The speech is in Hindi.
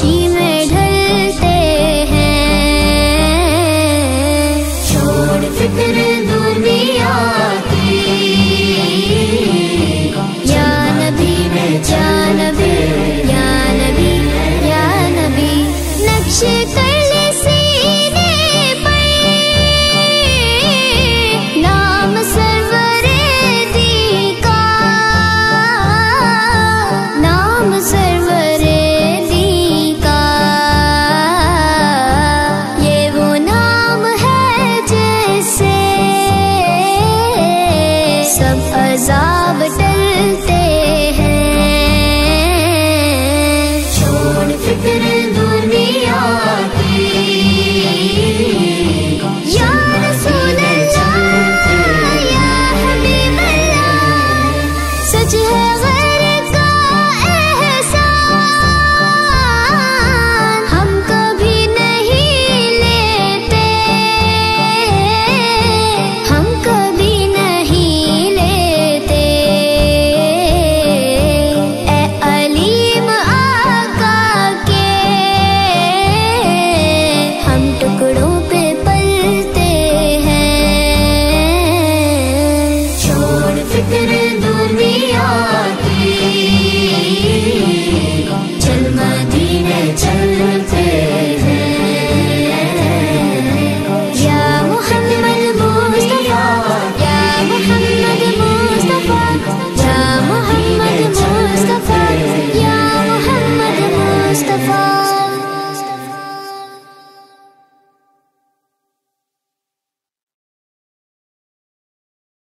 खुशी।